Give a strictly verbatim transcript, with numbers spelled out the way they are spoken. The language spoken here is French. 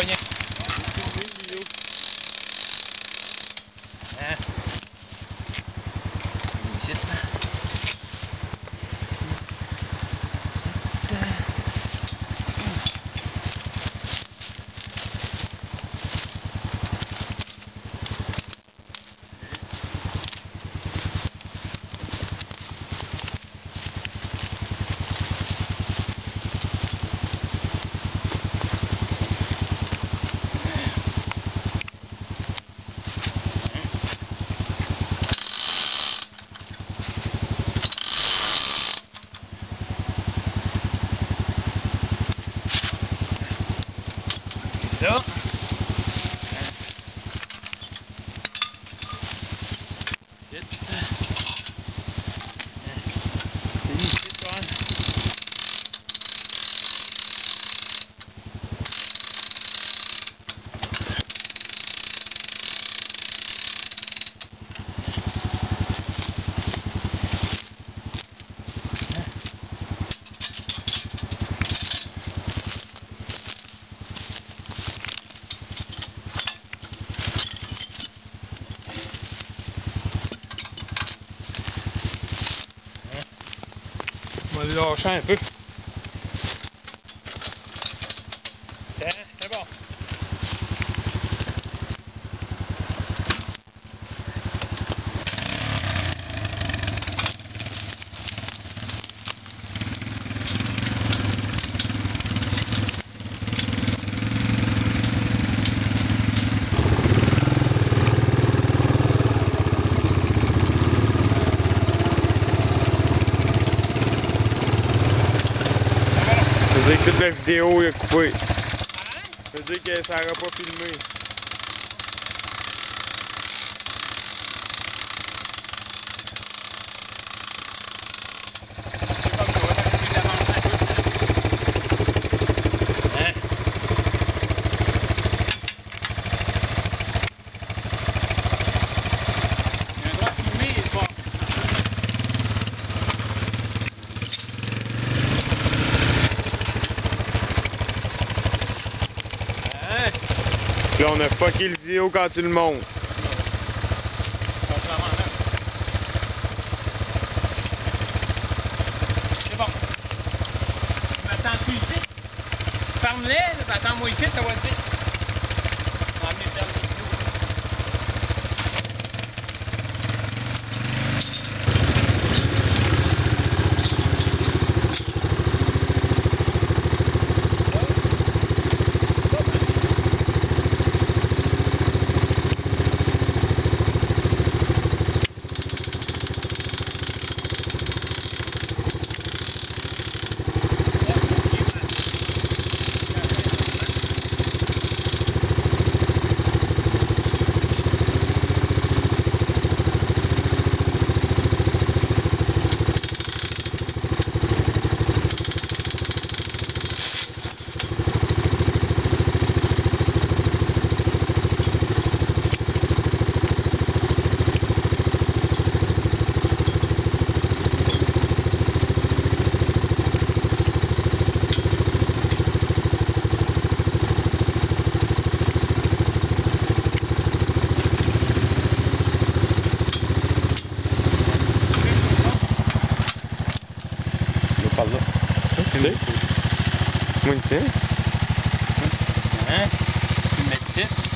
poignet. Hein? Ici. Là. Vite. C'est ici, toi. On va le lâcher un peu. C'est bon. Je veux dire que toute la vidéo est coupée. Je veux dire que ça n'aura pas filmé. Là, on a fucké le vidéo quand tu le montes. C'est bon. Je m'attends-tu ici? Ferme-les, attends-moi ici, ça va te dire. On va venir faire le Muito bem. Uhum. Mete-se.